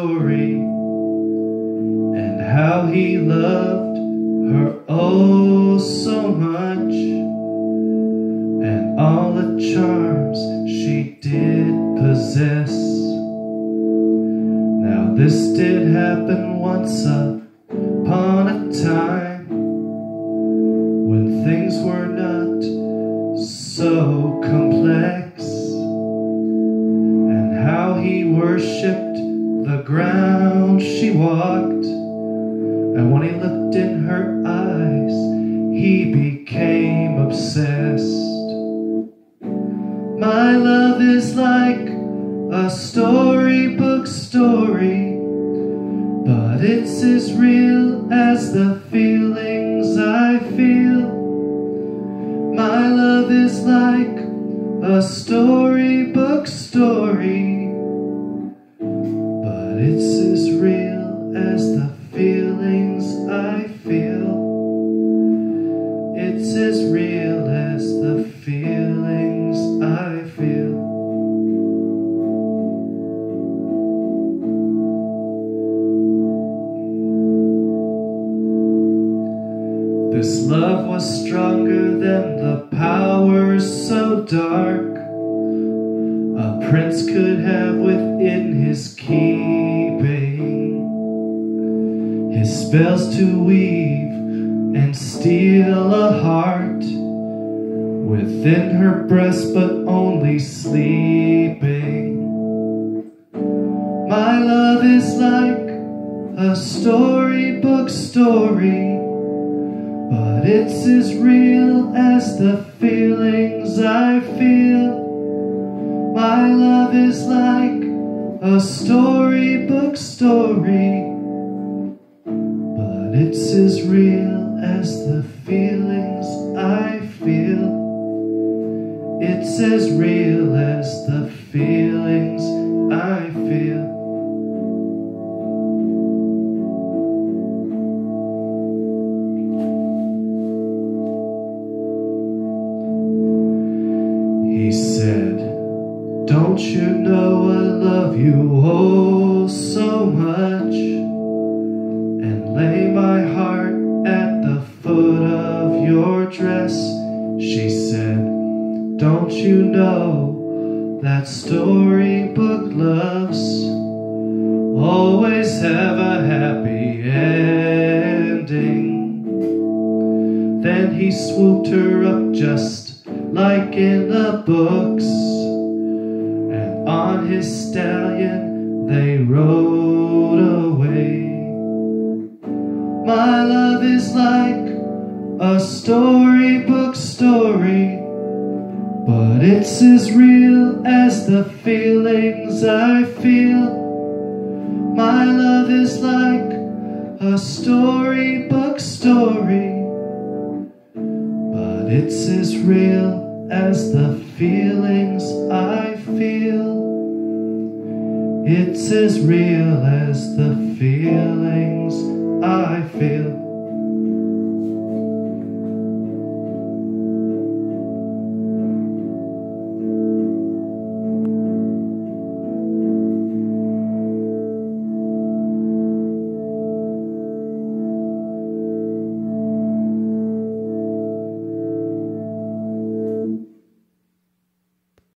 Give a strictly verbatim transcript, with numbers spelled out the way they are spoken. story and how he loved her oh so much, and all the charms she did possess. Now this did happen once upon a time when things were not so complex, and how he worshipped the ground she walked, and when he looked in her eyes, he became obsessed. My love is like a storybook story, but it's as real as the feelings I feel. My love is like a storybook story, but it's as real as the feelings I feel. It's as real as the feelings I feel. This love was stronger than the powers so dark a prince could have within his keeping, his spells to weave and steal a heart within her breast but only sleeping. My love is like a storybook story, but it's as real as the feelings I feel. My love is like a storybook story, but it's as real as the feelings I feel. It's as real as the feelings I feel. He said, don't you know I love you oh so much, and lay my heart at the foot of your dress. She said, don't you know that storybook loves always have a happy ending. Then he swooped her up just like in the books, and on his stallion they rode away. My love is like a storybook story, but it's as real as the feelings I feel. My love is like a storybook story, it's as real as the feelings I feel. It's as real as the feelings I feel.